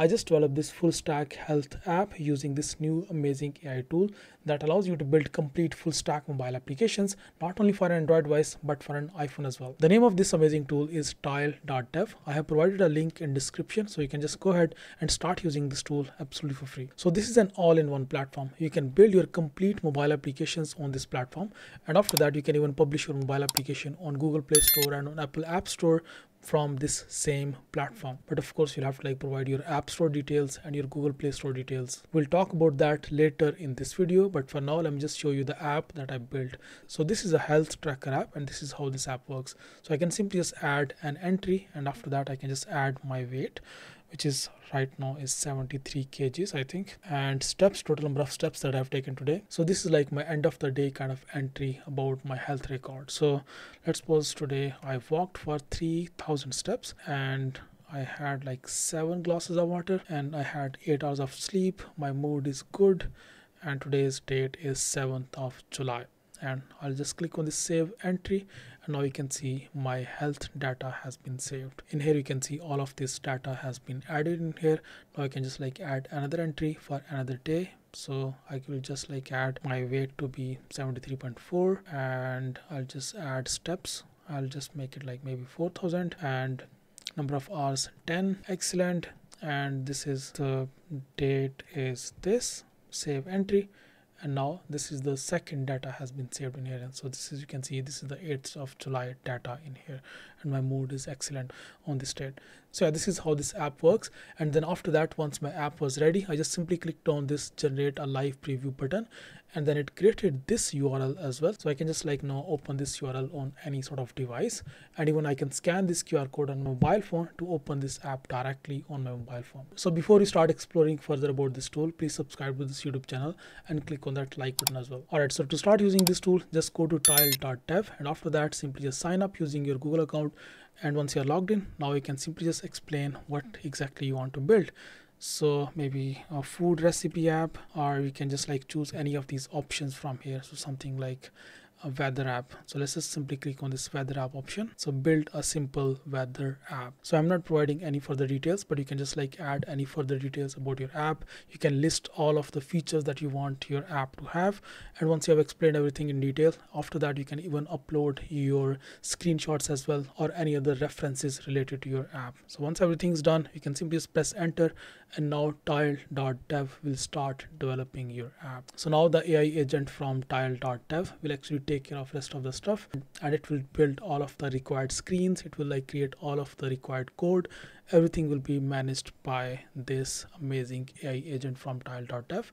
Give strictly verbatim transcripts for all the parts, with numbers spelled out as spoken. I just developed this full stack health app using this new amazing A I tool that allows you to build complete full stack mobile applications, not only for an Android device, but for an iPhone as well. The name of this amazing tool is tile dot dev. I have provided a link in description, so you can just go ahead and start using this tool absolutely for free. So this is an all-in-one platform. You can build your complete mobile applications on this platform. And after that, you can even publish your mobile application on Google Play Store and on Apple App Store from this same platform. But of course, you'll have to like provide your App Store details and your Google Play Store details. We'll talk about that later in this video, but for now, let me just show you the app that I built. So this is a health tracker app, and this is how this app works. So I can simply just add an entry, and after that I can just add my weight, which is right now is seventy-three kilograms, I think, and steps, total number of steps that I've taken today. So this is like my end of the day kind of entry about my health record. So let's suppose today I walked for three thousand steps, and I had like seven glasses of water, and I had eight hours of sleep. My mood is good, and today's date is seventh of July. And I'll just click on the save entry, and now you can see my health data has been saved in here. You can see all of this data has been added in here. Now I can just like add another entry for another day. So I will just like add my weight to be seventy-three point four, and I'll just add steps. I'll just make it like maybe four thousand, and number of hours ten. Excellent. And this is the date is this, save entry. And now this is the second data has been saved in here. And so this is, you can see this is the eighth of July data in here, and my mood is excellent on this date. So yeah, this is how this app works. And then after that, once my app was ready, I just simply clicked on this generate a live preview button, and then it created this U R L as well. So I can just like now open this U R L on any sort of device, and even I can scan this Q R code on mobile phone to open this app directly on my mobile phone. So before you start exploring further about this tool, please subscribe to this YouTube channel and click on that like button as well. Alright, so to start using this tool, just go to tile dot dev, and after that simply just sign up using your Google account. And once you're logged in, now you can simply just explain what exactly you want to build. So maybe a food recipe app, or you can just like choose any of these options from here. So something like a weather app. So let's just simply click on this weather app option. So build a simple weather app. So I'm not providing any further details, but you can just like add any further details about your app. You can list all of the features that you want your app to have. And once you have explained everything in detail, after that, you can even upload your screenshots as well, or any other references related to your app. So once everything's done, you can simply just press enter, and now tile dot dev will start developing your app. So now the A I agent from tile dot dev will actually take care of rest of the stuff, and it will build all of the required screens. It will like create all of the required code. Everything will be managed by this amazing A I agent from tile dot dev.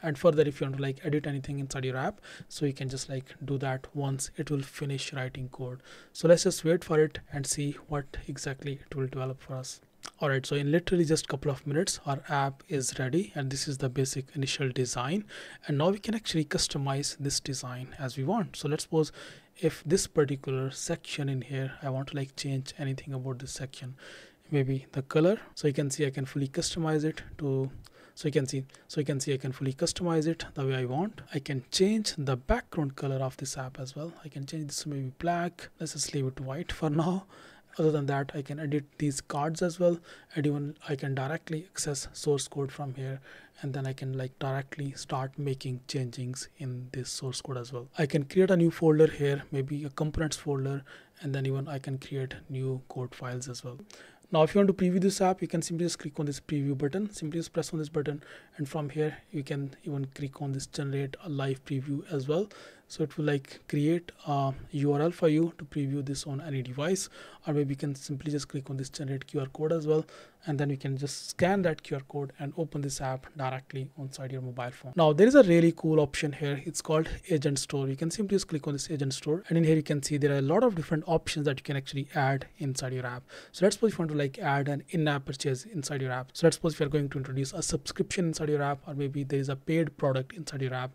And further, if you want to like edit anything inside your app, so you can just like do that once it will finish writing code. So let's just wait for it and see what exactly it will develop for us. Alright, so in literally just a couple of minutes, our app is ready, and this is the basic initial design. And now we can actually customize this design as we want. So let's suppose if this particular section in here, I want to like change anything about this section, maybe the color. So you can see I can fully customize it to so you can see so you can see I can fully customize it the way I want. I can change the background color of this app as well. I can change this to maybe black. Let's just leave it white for now. Other than that, I can edit these cards as well, and even I can directly access source code from here, and then I can like directly start making changes in this source code as well. I can create a new folder here, maybe a components folder, and then even I can create new code files as well. Now, if you want to preview this app, you can simply just click on this preview button. Simply just press on this button, and from here you can even click on this generate a live preview as well. So it will like create a U R L for you to preview this on any device, or maybe you can simply just click on this generate Q R code as well, and then you can just scan that Q R code and open this app directly inside your mobile phone. Now there is a really cool option here. It's called agent store. You can simply just click on this agent store, and in here you can see there are a lot of different options that you can actually add inside your app. So let's suppose you want to like add an in-app purchase inside your app. So let's suppose if you're going to introduce a subscription inside your app, or maybe there is a paid product inside your app,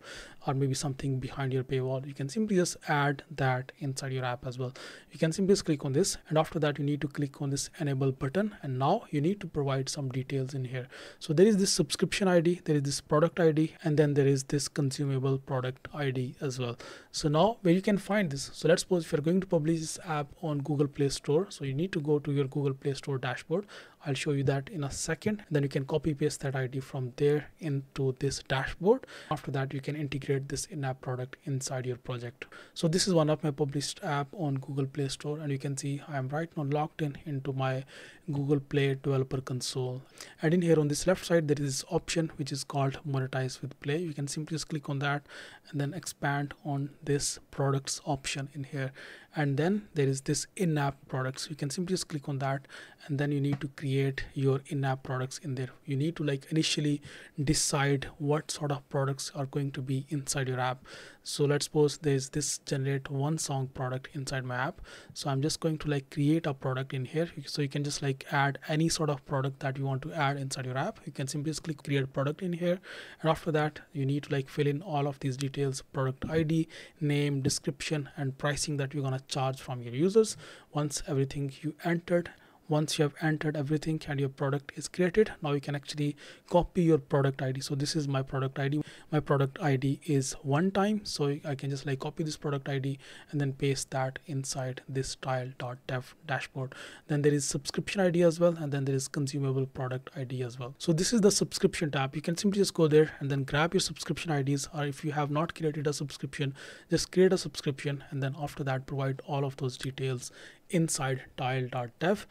or maybe something behind your paywall, you can simply just add that inside your app as well. You can simply just click on this, and after that you need to click on this enable button, and now you need to provide some details in here. So there is this subscription I D, there is this product I D, and then there is this consumable product I D as well. So now where you can find this, so let's suppose if you're going to publish this app on Google Play Store, so you need to go to your Google Play Store dashboard. I'll show you that in a second. Then you can copy paste that I D from there into this dashboard. After that, you can integrate this in-app product inside your project. So this is one of my published app on Google Play Store, and you can see I am right now logged in into my Google Play Developer Console. And in here on this left side, there is this option which is called Monetize with Play. You can simply just click on that and then expand on this products option in here. And then there is this in-app products. You can simply just click on that, and then you need to create your in-app products in there. You need to like initially decide what sort of products are going to be inside your app. So let's suppose there's this generate one song product inside my app. So I'm just going to like create a product in here. So you can just like add any sort of product that you want to add inside your app. You can simply just click create product in here. And after that, you need to like fill in all of these details: product I D, name, description, and pricing that you're gonna charge from your users. Once everything you entered once you have entered everything and your product is created, now you can actually copy your product I D. So this is my product I D. My product I D is one time, so I can just like copy this product I D and then paste that inside this tile.dev dashboard. Then there is subscription I D as well, and then there is consumable product I D as well. So this is the subscription tab. You can simply just go there and then grab your subscription I Ds, or if you have not created a subscription, just create a subscription and then after that provide all of those details inside tile.dev,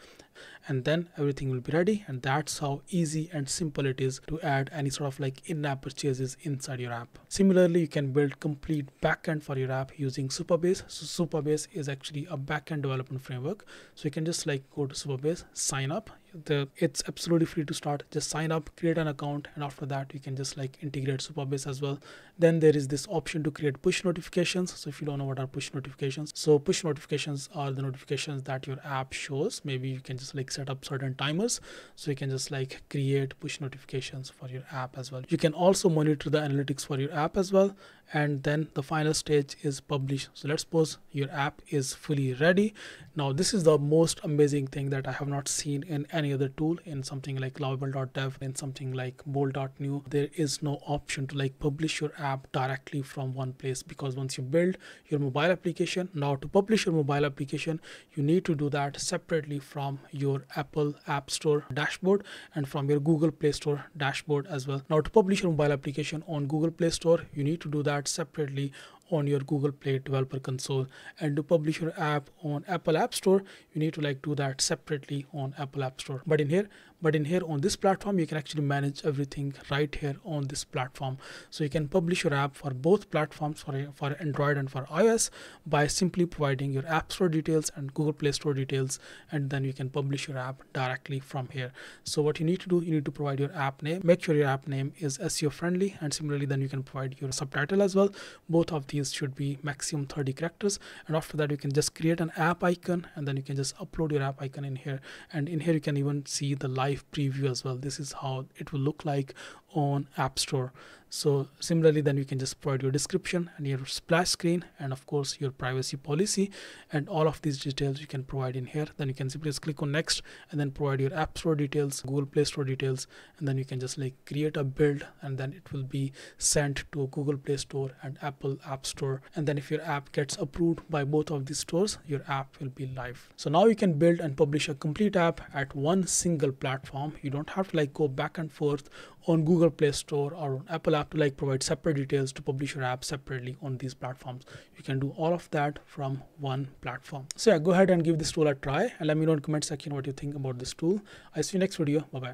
and then everything will be ready. And that's how easy and simple it is to add any sort of like in-app purchases inside your app. Similarly, you can build complete backend for your app using Supabase. So Supabase is actually a backend development framework. So you can just like go to Supabase, sign up. The, it's absolutely free to start. Just sign up, create an account, and after that you can just like integrate Supabase as well. Then there is this option to create push notifications. So if you don't know what are push notifications, so push notifications are the notifications that your app shows. Maybe you can just like set up certain timers, so you can just like create push notifications for your app as well. You can also monitor the analytics for your app as well. And then the final stage is publish. So let's suppose your app is fully ready. Now this is the most amazing thing that I have not seen in any other tool. In something like Lovable.dev, in something like bold dot new, there is no option to like publish your app directly from one place, because once you build your mobile application, now to publish your mobile application you need to do that separately from your Apple App Store dashboard and from your Google Play Store dashboard as well. Now to publish your mobile application on Google Play Store, you need to do that separately on your Google Play Developer Console, and to publish your app on Apple App Store, you need to like do that separately on Apple App Store. But in here, but in here on this platform, you can actually manage everything right here on this platform. So you can publish your app for both platforms, for, for Android and for iOS, by simply providing your App Store details and Google Play Store details, and then you can publish your app directly from here. So what you need to do, you need to provide your app name, make sure your app name is S E O friendly, and similarly then you can provide your subtitle as well. Both of these should be maximum thirty characters, and after that you can just create an app icon and then you can just upload your app icon in here. And in here you can even see the live preview as well. This is how it will look like on App Store. So similarly then you can just provide your description and your splash screen, and of course your privacy policy, and all of these details you can provide in here. Then you can simply just click on next and then provide your App Store details, Google Play Store details, and then you can just like create a build, and then it will be sent to Google Play Store and Apple App Store. And then if your app gets approved by both of these stores, your app will be live. So now you can build and publish a complete app at one single platform. You don't have to like go back and forth on Google Play Store or on Apple App to like provide separate details to publish your app separately on these platforms. You can do all of that from one platform. So yeah, go ahead and give this tool a try, and let me know in the comment section what you think about this tool. I'll see you next video. Bye bye.